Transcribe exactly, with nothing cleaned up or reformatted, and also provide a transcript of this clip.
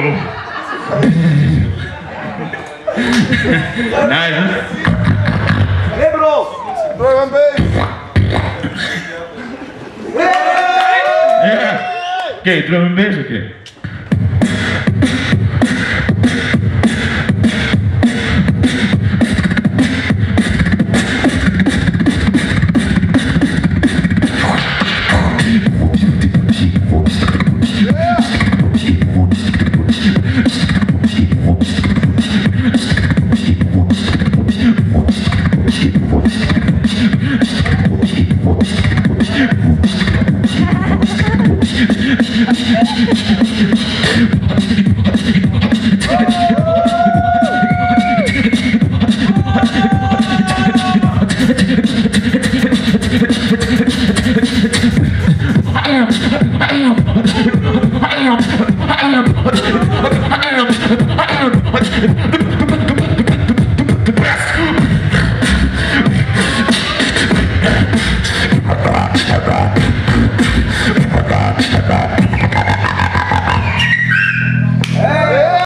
whoa. Nice. Liberals, throw one bass. Yeah. Okay, throw one bass, okay. I am, I am, I am, I am.